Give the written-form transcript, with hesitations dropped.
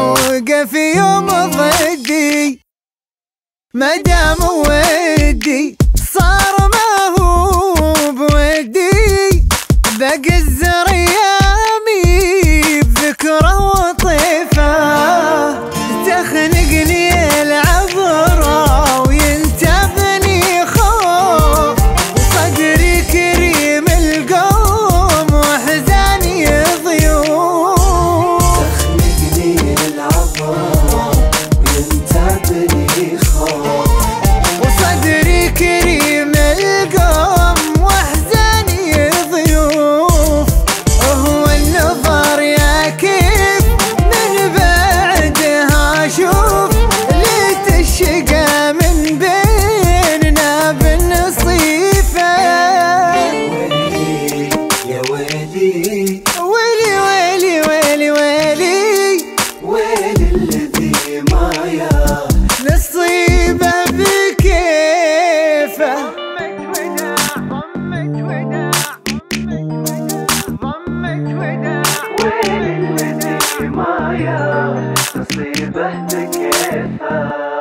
وقف يوم ضدي، ما دام ودي صار ما هو بودي، بقزر ايامي بذكره وطيفه، تخنقني العبره وينتابني خوف، صدري كريم القوم وحزاني ضيوف، تخنقني العبره وينتابني خوف، وصدري كريم القوم واحزاني ضيوف، هو النظر يا كيف من بعدها اشوف، ليت الشقا من بيننا بالنصيفه، ويلي يا ويلي ويلي ويلي ويلي ويلي ويلي الذي معيا نصيبه بكيفه. ويلي الذي معيا نصيبه بكيفه.